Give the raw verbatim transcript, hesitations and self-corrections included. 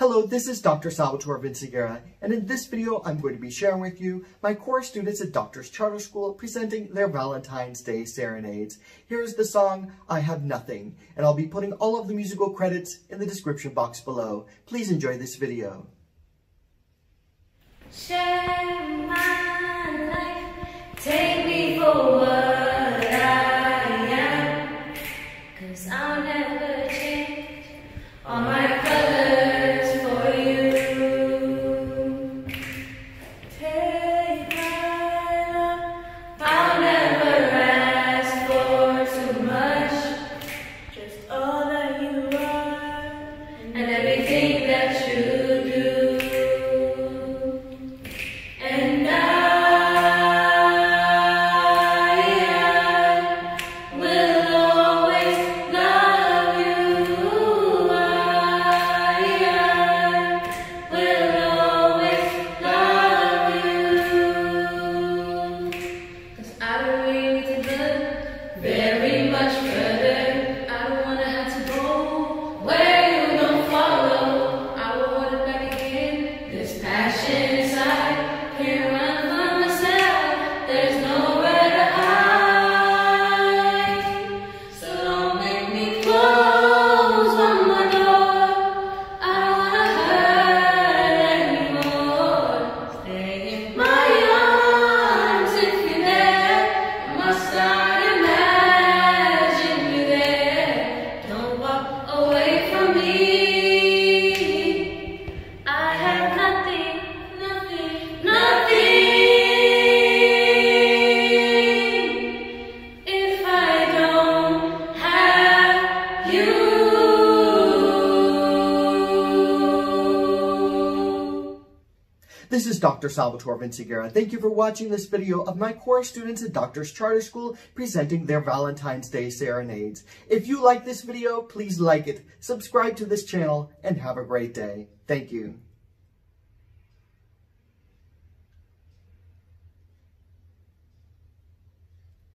Hello, this is Doctor Salvatore Vinciguerra, and in this video I'm going to be sharing with you my core students at Doctors Charter School presenting their Valentine's Day serenades. Here's the song, I Have Nothing, and I'll be putting all of the musical credits in the description box below. Please enjoy this video. Share my life, take me for what I am, 'cause I'll never change all my colors for you. Take my love, I'll never ask for too much, just all that you are and everything that you . This is Doctor Salvatore Vinciguerra. Thank you for watching this video of my core students at Doctors Charter School presenting their Valentine's Day serenades. If you like this video, please like it, subscribe to this channel, and have a great day. Thank you.